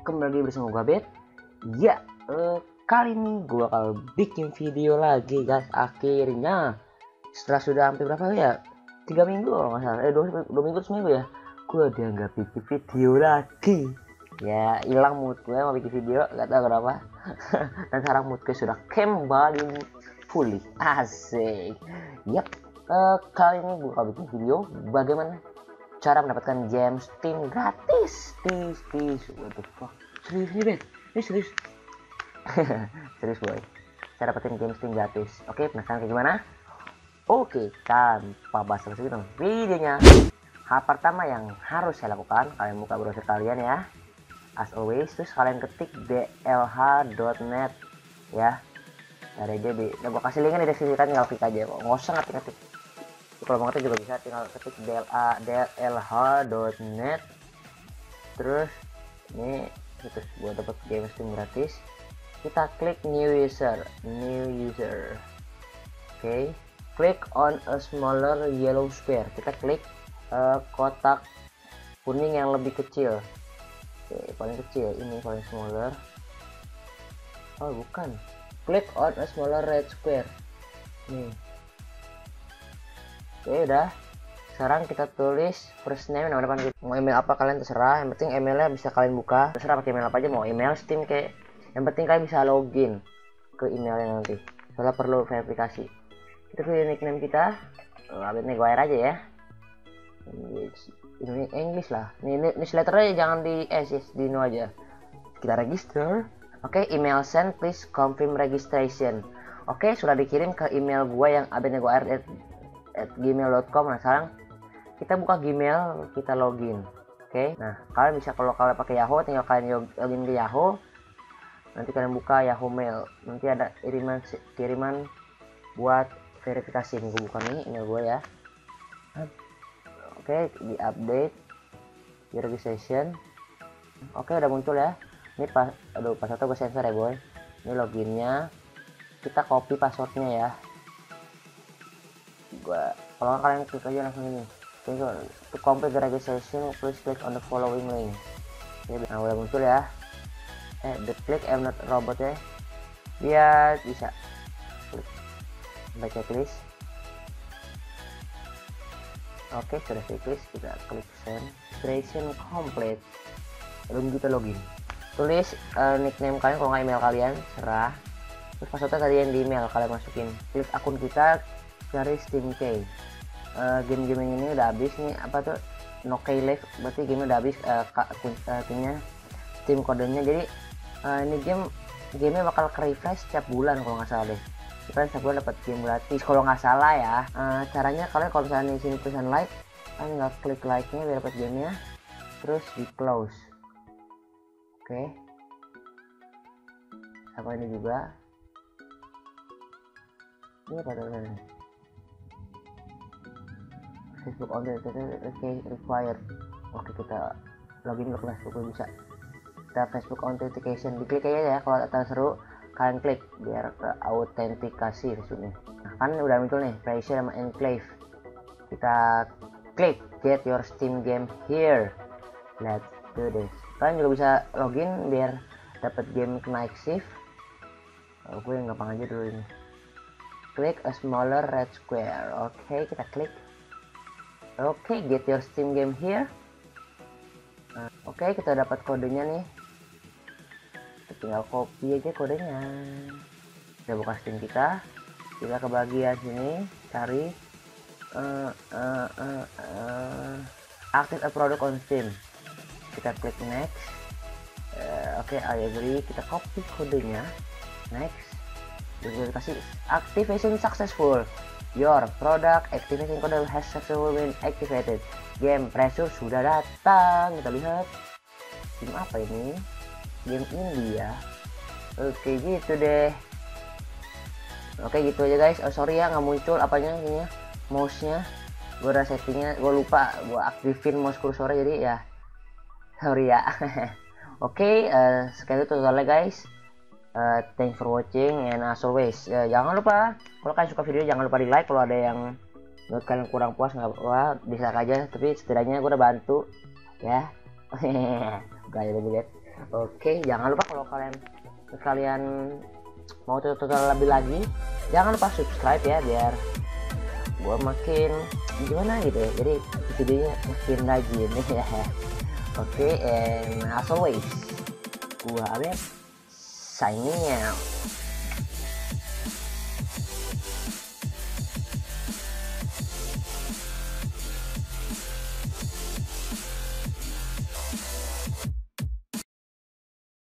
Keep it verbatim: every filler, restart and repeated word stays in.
Kembali lagi bersama gue Abed. Ya, uh, kali ini gue bakal bikin video lagi guys. Akhirnya setelah sudah hampir berapa ya, tiga minggu kalau nggak salah, eh dua minggu seminggu ya, gue udah nggak bikin video lagi. Ya, hilang mood gue mau bikin video, nggak tahu kenapa. Dan sekarang mood gue sudah kembali pulih, asik. Yap, uh, kali ini gue bakal bikin video bagaimana cara mendapatkan gem Steam gratis. Tis tis, what the fuck, serius nih Ben, ini serius. Serius boy, cara dapetin game Steam gratis. Oke, penasaran kayak gimana? Oke, tanpa basa-basi dong videonya. Hal pertama yang harus saya lakukan, kalian buka browser kalian ya, as always, terus kalian ketik d l h dot net ya. Ada aja di, nah, gua kasih linknya di deskripsi, kan tinggal klik aja, nggak usah ngetik-ngetik. Kalau mau ngetik juga bisa, tinggal ketik d l h dot net. Terus ini situs buat dapat game Steam gratis. Kita klik new user, new user. Oke, okay. Klik on a smaller yellow square. Kita klik uh, kotak kuning yang lebih kecil. Oke, okay, paling kecil ini paling smaller. Oh bukan. Klik on a smaller red square. Nih. Oke, udah. Sekarang kita tulis first name, nama depan. Mau email apa kalian terserah, yang penting emailnya bisa kalian buka, terserah pakai email apa aja, mau email Steam kayak, yang penting kalian bisa login ke emailnya nanti, soalnya perlu verifikasi. Kita pilih nickname kita, Abednego Air aja ya, ini English lah, ini newsletternya jangan di eh di no aja. Kita register. Oke, email send, please confirm registration. Oke, sudah dikirim ke email gua yang Abednego Air at gmail dot com. Nah sekarang kita buka Gmail, kita login. Oke, okay. Nah kalian bisa, kalau kalian pakai Yahoo tinggal kalian login ke Yahoo, nanti kalian buka Yahoo Mail, nanti ada kiriman kiriman buat verifikasi. Ini gue buka nih email gue ya. Oke, okay. Di update di registration. Oke, okay, udah muncul ya. Ini pas, aduh pas satu gue sensor ya boy. Ini loginnya, kita copy passwordnya ya. Gua kalau kalian klik aja langsung ini, to complete the registration please click on the following link. Nah udah muncul ya, eh the click I'm not robot ya, biar bisa klik baca checklist. Oke, sudah checklist, kita klik send, registration complete, belum kita login. Tulis uh, nickname kalian, kalau nggak email kalian serah, terus passwordnya tadi yang di email kalian masukin. Klik akun kita, cari Steam Key. Uh, game-game ini udah habis nih, apa tuh, no key left, berarti game udah habis uh, kuncinya, Steam kodenya. Jadi uh, ini game gamenya bakal ke refresh setiap bulan kalau nggak salah deh. Kalian setiap bulan dapat game gratis kalau nggak salah ya. Uh, caranya kalian kalau misalnya di sini tulisan like, kalian nggak klik like nya biar dapat gamenya, terus di close. Oke, okay. Sama ini juga, ini apa tulisannya? Facebook on the T T K required. Oke, kita login ke Facebook gue bisa. Kita Facebook authentication, diklik aja ya kalau tak seru, kalian klik biar autentikasi maksudnya. Nah, kan udah muncul nih, Pressure sama Enclave. Kita klik get your Steam game here. Let's do this. Kalian juga bisa login biar dapat game naik shift. Oh, gue yang gampang aja dulu ini. Klik a smaller red square. Oke, kita klik. Oke, okay, get your Steam game here. Nah, oke, okay, kita dapat kodenya nih. Kita tinggal copy aja kodenya. Kita buka Steam kita. Kita ke bagian sini, cari uh, uh, uh, uh, active a product on Steam. Kita klik next. Uh, oke, okay, I agree. Kita copy kodenya. Next. Kita kasih activation successful. Your product activation code has successfully been activated. Game Pressure sudah datang. Kita lihat game apa ini? Game India. Oke, gitu deh. Oke, gitu aja guys. Oh, sorry ya nggak muncul apanya ini, mouse-nya. Gue udah settingnya, gue lupa gue aktifin mouse kursornya, jadi ya sorry ya. Oke, uh, sekali itu tutorialnya guys. Uh, thanks for watching, and as always uh, jangan lupa kalau kalian suka video jangan lupa di like. Kalau ada yang menurut kalian kurang puas nggak apa-apa, dislike aja, tapi setidaknya gue udah bantu ya. Gak ada banget. Oke, jangan lupa kalau kalian kalian mau tutorial lebih lagi, jangan lupa subscribe ya, biar gua makin gimana gitu ya, jadi videonya makin rajin ya. Oke, and as always, gua Abed signing out.